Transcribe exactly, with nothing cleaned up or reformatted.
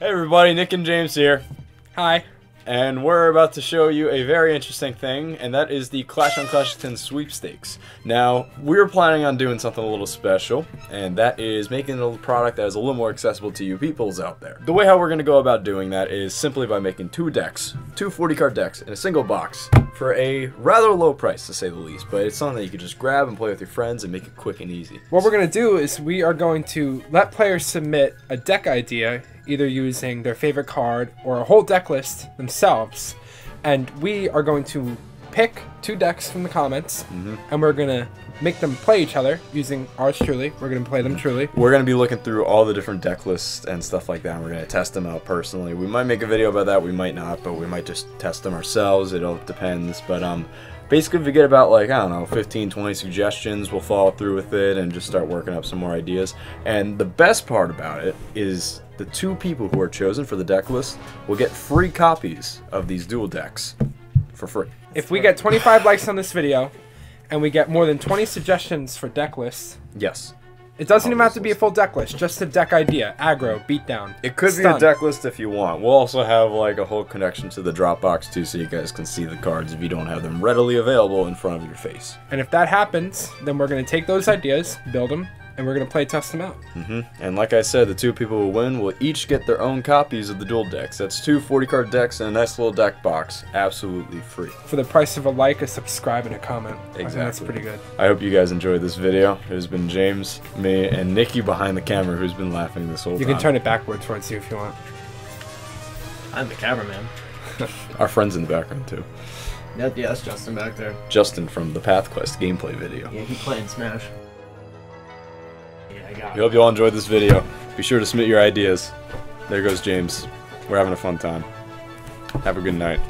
Hey everybody, Nick and James here. Hi. And we're about to show you a very interesting thing, and that is the Clash on Clashington Sweepstakes. Now, we're planning on doing something a little special, and that is making a product that is a little more accessible to you peoples out there. The way how we're going to go about doing that is simply by making two decks, two forty card decks in a single box for a rather low price, to say the least, but it's something that you can just grab and play with your friends and make it quick and easy. What we're going to do is we are going to let players submit a deck idea, either using their favorite card or a whole deck list themselves, and we are going to pick two decks from the comments, mm-hmm. and we're going to make them play each other using Arts Truly. We're going to play them Truly. We're going to be looking through all the different deck lists and stuff like that, and we're going to test them out personally. We might make a video about that, we might not, but we might just test them ourselves. It all depends, but um, basically if we get about, like, I don't know, fifteen, twenty suggestions, we'll follow through with it and just start working up some more ideas. And the best part about it is the two people who are chosen for the deck list will get free copies of these dual decks for free. If we get twenty-five likes on this video and we get more than twenty suggestions for deck lists, yes, it doesn't even have to be a full deck list, just a deck idea, aggro, beatdown. It could stun. Be a deck list if you want. We'll also have like a whole connection to the Dropbox too, so you guys can see the cards if you don't have them readily available in front of your face. And if that happens, then we're going to take those ideas, build them, and we're going to play test them out. Mm-hmm. And like I said, the two people who win will each get their own copies of the dual decks. That's two forty card decks and a nice little deck box, absolutely free. For the price of a like, a subscribe, and a comment. Exactly. I think that's pretty good. I hope you guys enjoyed this video. It has been James, me, and Nikki behind the camera, who's been laughing this whole time. You can turn it backwards towards you if you want. I'm the cameraman. Our friend's in the background, too. Yeah, that's Justin back there. Justin from the Path Quest gameplay video. Yeah, he played Smash. We hope you all enjoyed this video. Be sure to submit your ideas. There goes James. We're having a fun time. Have a good night.